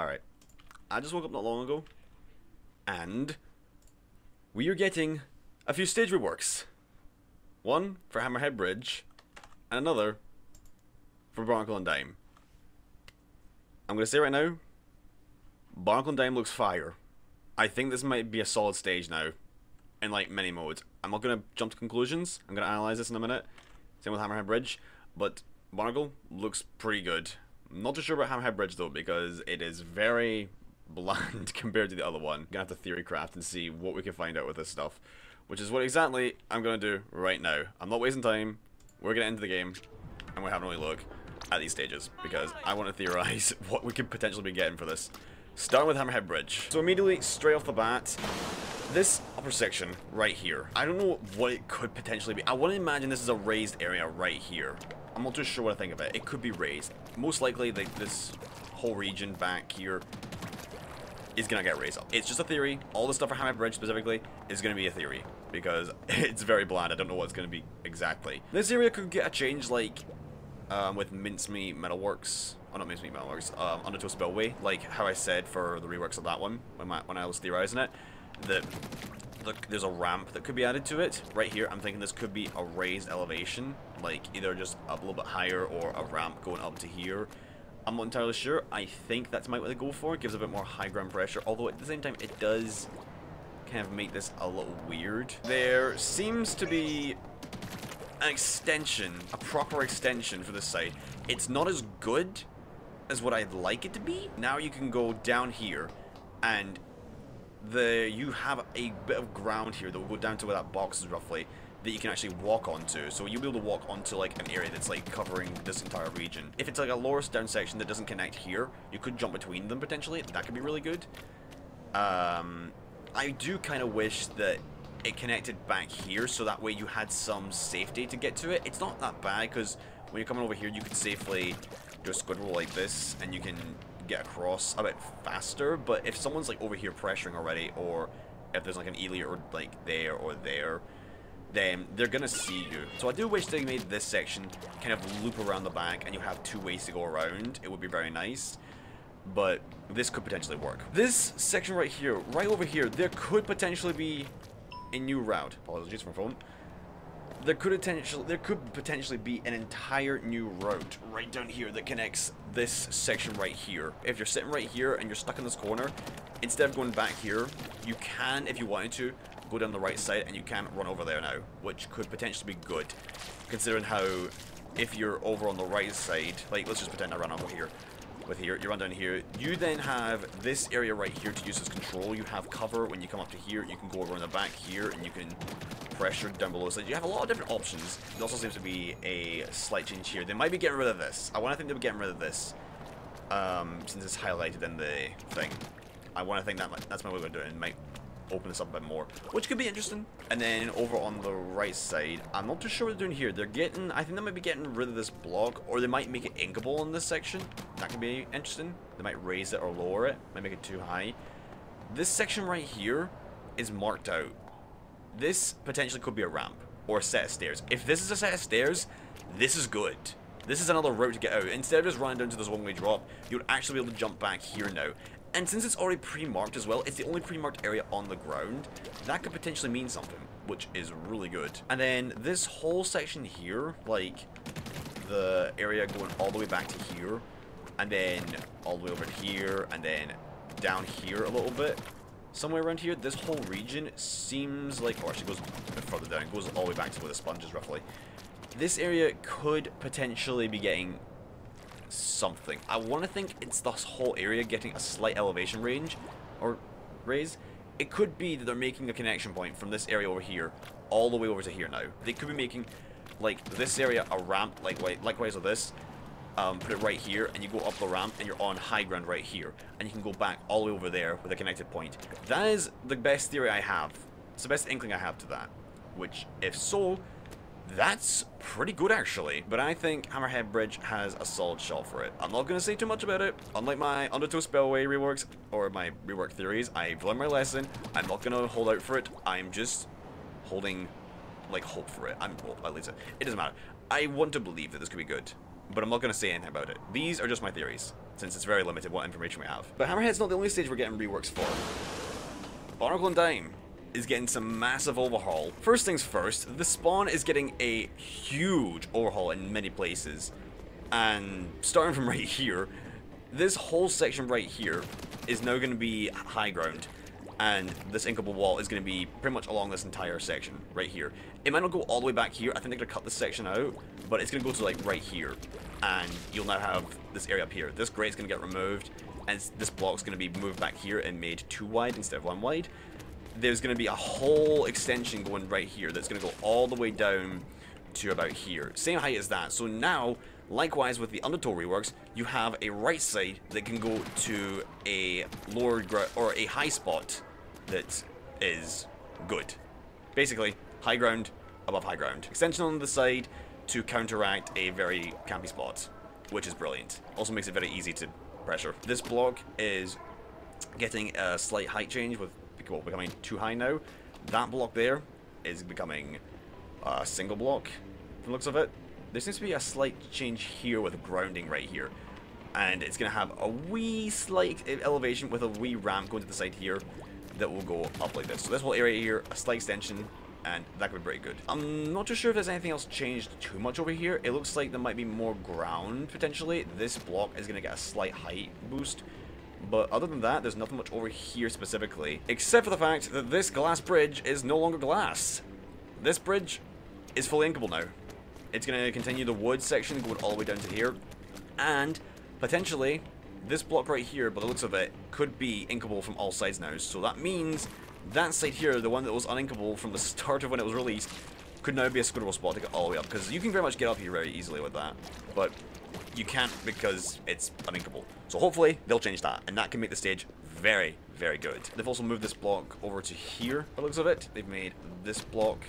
Alright. I just woke up not long ago, and we are getting a few stage reworks. One for Hammerhead Bridge, and another for Barnacle and Dime. I'm going to say right now, Barnacle and Dime looks fire. I think this might be a solid stage now, in like many modes. I'm not going to jump to conclusions, I'm going to analyze this in a minute. Same with Hammerhead Bridge, but Barnacle looks pretty good. Not too sure about Hammerhead Bridge though, because it is very bland compared to the other one. Gonna have to theory craft and see what we can find out with this stuff, which is what exactly I'm gonna do right now. I'm not wasting time. We're gonna enter the game, and we're having a really look at these stages because I want to theorize what we could potentially be getting for this. Starting with Hammerhead Bridge. So immediately, straight off the bat, this upper section right here. I don't know what it could potentially be. I want to imagine this is a raised area right here. I'm not too sure what I think of it. It could be raised. Most likely, like this whole region back here is gonna get raised up. It's just a theory. All the stuff for Hammerhead Bridge specifically is gonna be a theory because it's very bland. I don't know what it's gonna be exactly. This area could get a change, like with Mincemeat Metalworks. Oh, not Mincemeat Metalworks. Undertow Spillway. Like how I said for the reworks of that one when I was theorizing it, that look, there's a ramp that could be added to it. Right here, I'm thinking this could be a raised elevation, like either just up a little bit higher or a ramp going up to here. I'm not entirely sure. I think that's might what they go for. It gives a bit more high ground pressure, although at the same time, it does kind of make this a little weird. There seems to be an extension, a proper extension for this site. It's not as good as what I'd like it to be. Now you can go down here and you have a bit of ground here that will go down to where that box is roughly, that you can actually walk onto. So you'll be able to walk onto like an area that's like covering this entire region. If it's like a lower down section that doesn't connect here, you could jump between them potentially. That could be really good. I do kind of wish that it connected back here, so that way you had some safety to get to it. It's not that bad, because when you're coming over here, you could safely do a squid roll like this, and you can get across a bit faster. But if someone's like over here pressuring already, or if there's like an elite or like there or there, then they're gonna see you. So I do wish they made this section kind of loop around the back and you have two ways to go around. It would be very nice, but this could potentially work. This section right here, right over here, there could potentially be a new route. Apologies for my phone. There could potentially be an entire new route right down here that connects this section right here. If you're sitting right here and you're stuck in this corner, instead of going back here, you can, if you wanted to, go down the right side and you can run over there now, which could potentially be good, considering how if you're over on the right side, like let's just pretend I ran over here. With here, you run down here, you then have this area right here to use as control. You have cover when you come up to here. You can go over in the back here and you can pressure down below. So you have a lot of different options. There also seems to be a slight change here. They might be getting rid of this. I want to think they'll be getting rid of this, since it's highlighted in the thing. I want to think that that's my way of doing it. It might open this up a bit more, which could be interesting. And then over on the right side, I'm not too sure what they're doing here. They're getting, I think they might be getting rid of this block, or they might make it inkable in this section. That could be interesting. They might raise it or lower it, might make it too high. This section right here is marked out. This potentially could be a ramp or a set of stairs. If this is a set of stairs, this is good. This is another route to get out. Instead of just running down to this one-way drop, you'd actually be able to jump back here now. And since it's already pre-marked as well, it's the only pre-marked area on the ground. That could potentially mean something, which is really good. And then this whole section here, like the area going all the way back to here, and then all the way over here, and then down here a little bit. Somewhere around here, this whole region seems like, or actually goes a bit further down, it goes all the way back to where the sponge is roughly. This area could potentially be getting something. I want to think it's this whole area getting a slight elevation range or raise. It could be that they're making a connection point from this area over here all the way over to here now. They could be making like this area a ramp, likewise with this. Put it right here and you go up the ramp and you're on high ground right here, and you can go back all the way over there with a connected point. That is the best theory I have. It's the best inkling I have to that, which if so, that's pretty good actually. But I think Hammerhead Bridge has a solid shot for it. I'm not going to say too much about it. Unlike my Undertow Spillway reworks or my rework theories, I've learned my lesson. I'm not going to hold out for it. I'm just holding like hope for it. Well, at least it doesn't matter. I want to believe that this could be good, but I'm not going to say anything about it. These are just my theories. since it's very limited what information we have. But Hammerhead's not the only stage we're getting reworks for. Barnacle and Dime is getting some massive overhaul. First things first, the spawn is getting a huge overhaul in many places. And starting from right here, this whole section right here is now going to be high ground. And this inkable wall is going to be pretty much along this entire section, right here. It might not go all the way back here, I think they're going to cut this section out, but it's going to go to like right here. And you'll now have this area up here. This grate's going to get removed, and this block's going to be moved back here and made 2 wide instead of 1 wide. There's going to be a whole extension going right here that's going to go all the way down to about here. Same height as that. So now, likewise with the Undertow reworks, you have a right side that can go to a lower ground, or a high spot that is good. Basically, high ground above high ground. Extension on the side to counteract a very campy spot, which is brilliant. Also makes it very easy to pressure. This block is getting a slight height change with, well, becoming too high now. That block there is becoming a single block from the looks of it. There seems to be a slight change here with grounding right here. And it's going to have a wee slight elevation with a wee ramp going to the side here that will go up like this. So this whole area here, a slight extension, and that could be pretty good. I'm not too sure if there's anything else changed too much over here. It looks like there might be more ground, potentially. This block is going to get a slight height boost. But other than that, there's nothing much over here specifically, except for the fact that this glass bridge is no longer glass. This bridge is fully inkable now. It's going to continue the wood section going all the way down to here, and potentially this block right here, by the looks of it, could be inkable from all sides now. So that means that side here, the one that was uninkable from the start of when it was released, could now be a squidable spot to get all the way up, because you can very much get up here very easily with that, but you can't because it's uninkable. So hopefully they'll change that, and that can make the stage very, very good. They've also moved this block over to here, by the looks of it. They've made this block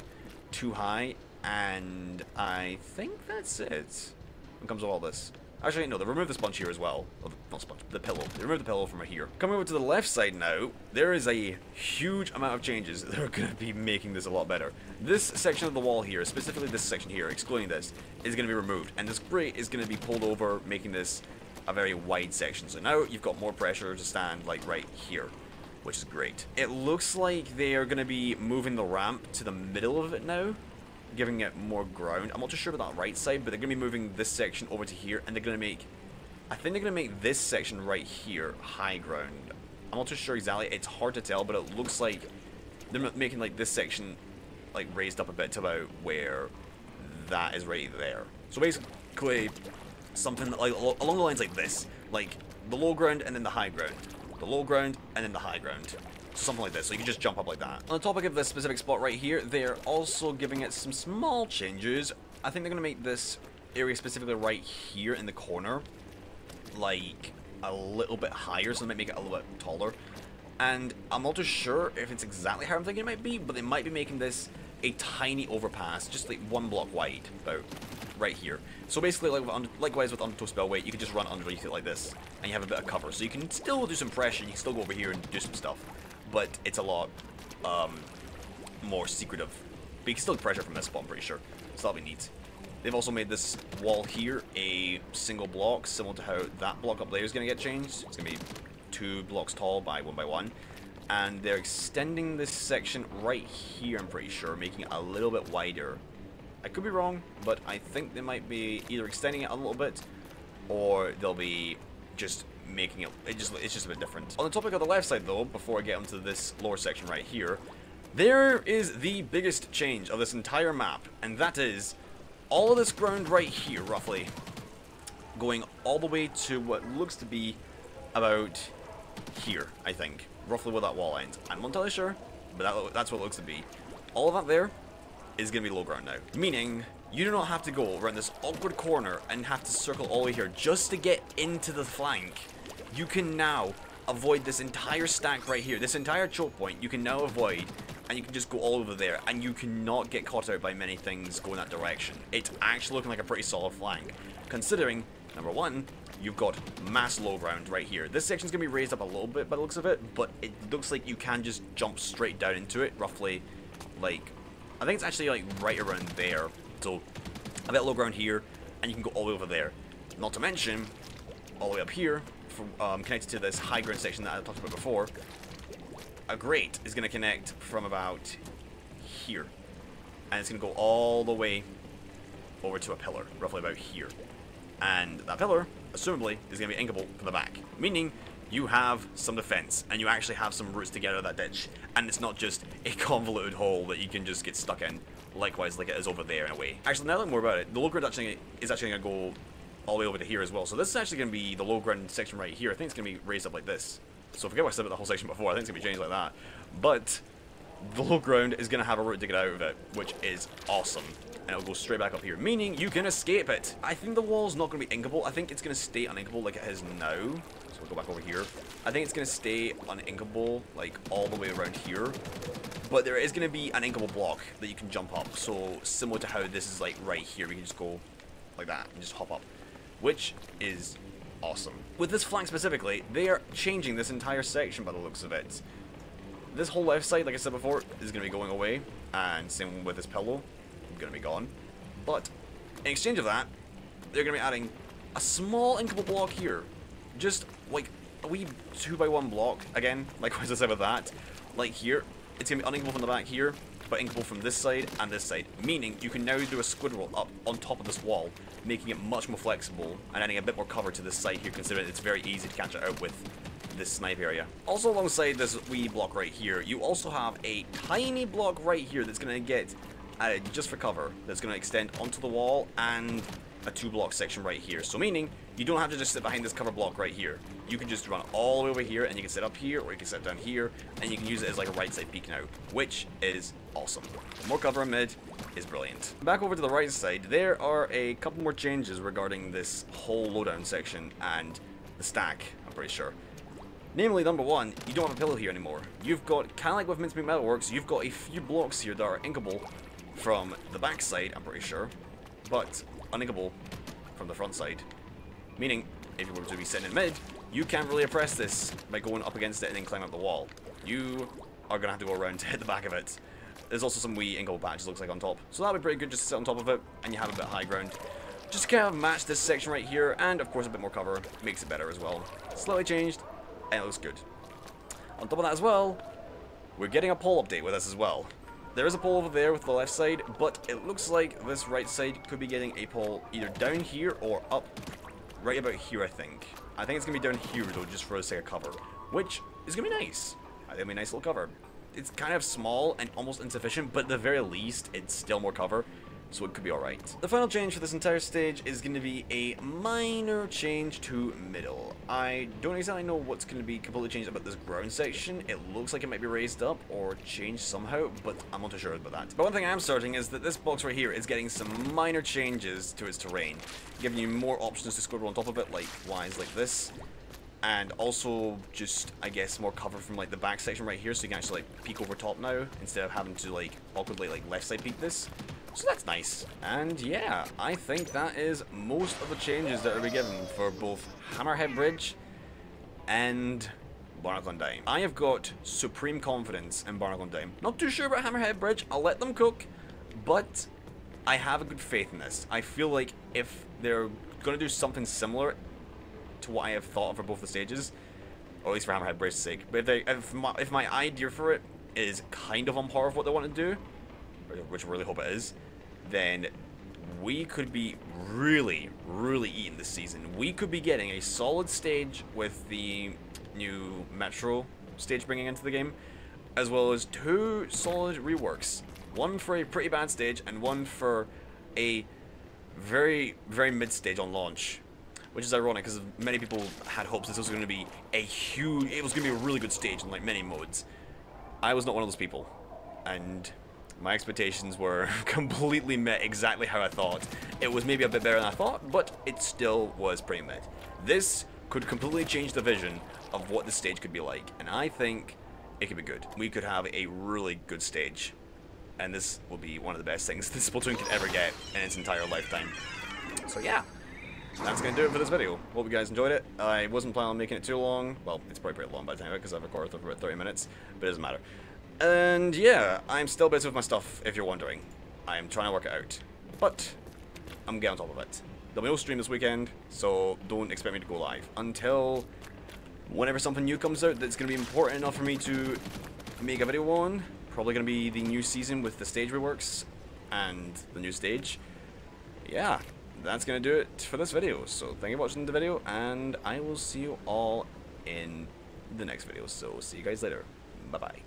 too high, and I think that's it. What comes of all this? Actually, no, they removed the sponge here as well. Oh, not sponge, the pillow. They removed the pillow from here. Coming over to the left side now, there is a huge amount of changes that are going to be making this a lot better. This section of the wall here, specifically this section here, excluding this, is going to be removed. And this grate is going to be pulled over, making this a very wide section. So now you've got more pressure to stand, like, right here, which is great. It looks like they are going to be moving the ramp to the middle of it now, giving it more ground. I'm not too sure about that right side, but they're going to be moving this section over to here, and they're going to make, I think they're going to make this section right here high ground. I'm not too sure exactly. It's hard to tell, but it looks like they're making, like, this section, like, raised up a bit to about where that is right there. So basically, something like along the lines like this, like the low ground and then the high ground, the low ground and then the high ground. Something like this, so you can just jump up like that. On the topic of this specific spot right here, they're also giving it some small changes. I think they're going to make this area specifically right here in the corner, like, a little bit higher, so they might make it a little bit taller. And I'm not too sure if it's exactly how I'm thinking it might be, but they might be making this a tiny overpass, just like 1 block wide, about right here. So basically, likewise with Undertow Spillway, you can just run underneath it like this, and you have a bit of cover. So you can still do some pressure, you can still go over here and do some stuff, but it's a lot more secretive. But you can still pressure from this spot, I'm pretty sure. So that'll be neat. They've also made this wall here a single block, similar to how that block up there is going to get changed. It's going to be 2 blocks tall by 1. And they're extending this section right here, I'm pretty sure, making it a little bit wider. I could be wrong, but I think they might be either extending it a little bit, or they'll be just making it's just a bit different. On the topic of the left side though, before I get onto this lower section right here, there is the biggest change of this entire map, and that is all of this ground right here, roughly, going all the way to what looks to be about here, I think. Roughly where that wall ends. I'm not entirely sure, but that's what it looks to be. All of that there is going to be low ground now, meaning you do not have to go around this awkward corner and have to circle all the way here just to get into the flank. You can now avoid this entire stack right here, this entire choke point. You can now avoid, and you can just go all over there, and you cannot get caught out by many things going that direction. It's actually looking like a pretty solid flank, considering, number one, you've got mass low ground right here. This section's going to be raised up a little bit by the looks of it, but it looks like you can just jump straight down into it, roughly, like, I think it's actually like right around there. So a bit low ground here, and you can go all the way over there. Not to mention, all the way up here, from, connected to this high ground section that I talked about before, a grate is going to connect from about here. And it's going to go all the way over to a pillar, roughly about here. And that pillar, assumably, is going to be inkable from the back, meaning you have some defense, and you actually have some roots to get out of that ditch. And it's not just a convoluted hole that you can just get stuck in, likewise like it is over there in a way. Actually, now that I think more about it, the low ground is actually going to go all the way over to here as well. So this is actually going to be the low ground section right here. I think it's going to be raised up like this. So forget what I said about the whole section before. I think it's going to be changed like that. But the low ground is going to have a route to get out of it, which is awesome. And it'll go straight back up here, meaning you can escape it. I think the wall's not going to be inkable. I think it's going to stay uninkable like it is now. So we'll go back over here. I think it's going to stay uninkable, like, all the way around here. But there is going to be an inkable block that you can jump up. So similar to how this is, like, right here. We can just go like that and just hop up, which is awesome. With this flank specifically, they are changing this entire section by the looks of it. This whole left side, like I said before, is going to be going away. And same with this pillow. Going to be gone, but in exchange of that, they're going to be adding a small inkable block here, just like a wee 2x1 block again, like what I said with that. Like here, it's going to be uninkable from the back here, but inkable from this side and this side, meaning you can now do a squid roll up on top of this wall, making it much more flexible and adding a bit more cover to this side here, considering it's very easy to catch it out with this snipe area. Also alongside this wee block right here, you also have a tiny block right here that's going to get just for cover, that's going to extend onto the wall, and a 2-block section right here. So meaning, you don't have to just sit behind this cover block right here. You can just run all the way over here, and you can sit up here, or you can sit down here, and you can use it as like a right side peek now, which is awesome. More cover in mid is brilliant. Back over to the right side, there are a couple more changes regarding this whole lowdown section and the stack, I'm pretty sure. Namely, number one, you don't have a pillow here anymore. You've got, kind of like with Mincemeat Metalworks, you've got a few blocks here that are inkable from the back side, I'm pretty sure, but uninkable from the front side. Meaning, if you were to be sitting in mid, you can't really oppress this by going up against it and then climbing up the wall. You are going to have to go around to hit the back of it. There's also some wee inkable patches, looks like, on top. So that would be pretty good just to sit on top of it, and you have a bit of high ground. Just to kind of match this section right here, and of course a bit more cover makes it better as well. Slightly changed, and it looks good. On top of that as well, we're getting a poll update with us as well. There is a pole over there with the left side, but it looks like this right side could be getting a pole either down here or up right about here, I think. I think it's going to be down here, though, just for the sake of cover, which is going to be nice. I think it'll be a nice little cover. It's kind of small and almost insufficient, but at the very least, it's still more cover, so it could be alright. The final change for this entire stage is going to be a minor change to middle. I don't exactly know what's going to be completely changed about this ground section. It looks like it might be raised up or changed somehow, but I'm not too sure about that. But one thing I am certain is that this box right here is getting some minor changes to its terrain, giving you more options to squiggle on top of it, like wise like this, and also just, I guess, more cover from like the back section right here, so you can actually like peek over top now instead of having to like awkwardly like left side peek this. So that's nice. And yeah, I think that is most of the changes that will be given for both Hammerhead Bridge and Barnacle and Dime. I have got supreme confidence in Barnacle and Dime. Not too sure about Hammerhead Bridge, I'll let them cook, but I have a good faith in this. I feel like if they're going to do something similar to what I have thought for both the stages, or at least for Hammerhead Bridge's sake, but if my idea for it is kind of on par with what they want to do, which I really hope it is, then we could be really, really eating this season. We could be getting a solid stage with the new Metro stage bringing into the game, as well as two solid reworks. One for a pretty bad stage, and one for a very, very mid stage on launch. Which is ironic, because many people had hopes this was going to be a huge... It was going to be a really good stage in like many modes. I was not one of those people. And my expectations were completely met, exactly how I thought. It was maybe a bit better than I thought, but it still was pretty met. This could completely change the vision of what the stage could be like, and I think it could be good. We could have a really good stage, and this will be one of the best things this Splatoon could ever get in its entire lifetime. So yeah, that's going to do it for this video. Hope you guys enjoyed it. I wasn't planning on making it too long. Well, it's probably pretty long by the time, because I've recorded for about 30 minutes, but it doesn't matter. And yeah, I'm still busy with my stuff, if you're wondering. I am trying to work it out, but I'm getting on top of it. There'll be no stream this weekend, so don't expect me to go live until whenever something new comes out that's going to be important enough for me to make a video on. Probably going to be the new season with the stage reworks and the new stage. Yeah, that's going to do it for this video. So thank you for watching the video, and I will see you all in the next video. So see you guys later. Bye-bye.